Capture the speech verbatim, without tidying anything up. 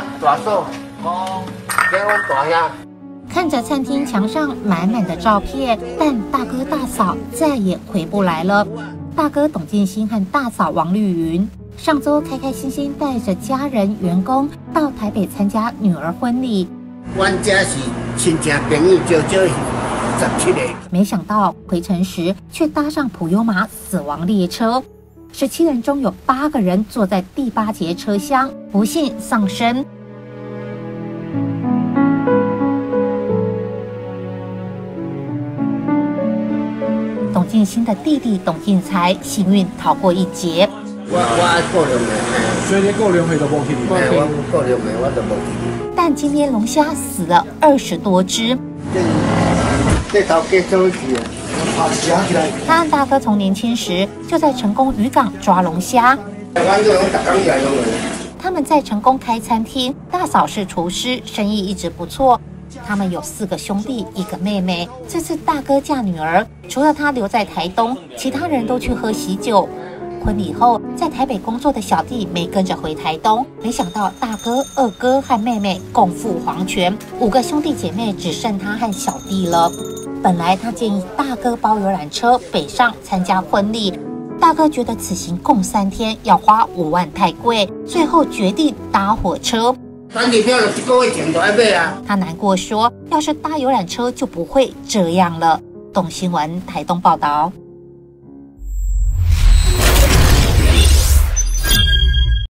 妈、大嫂，哦，给我大爷。看着餐厅墙上满满的照片，但大哥大嫂再也回不来了。大哥董建新和大嫂王绿云上周开开心心带着家人、员工到台北参加女儿婚礼。阮家是亲戚朋友少少。 没想到回程时却搭上普悠玛死亡列车，十七人中有八个人坐在第八节车厢，不幸丧生。董建新的弟弟董建才幸运逃过一劫。我我过两回，所以你过两回都无去哩。我过两回我都无去。但今天龙虾死了二十多只。 他和大哥从年轻时就在成功渔港抓龙虾。他们在成功开餐厅，大嫂是厨师，生意一直不错。他们有四个兄弟，一个妹妹。这次大哥嫁女儿，除了他留在台东，其他人都去喝喜酒。婚礼后，在台北工作的小弟没跟着回台东，没想到大哥、二哥和妹妹共赴黄泉，五个兄弟姐妹只剩他和小弟了。 本来他建议大哥包游览车北上参加婚礼，大哥觉得此行共三天要花五万太贵，最后决定搭火车。他难过说：“要是搭游览车就不会这样了。”董新闻台东报道。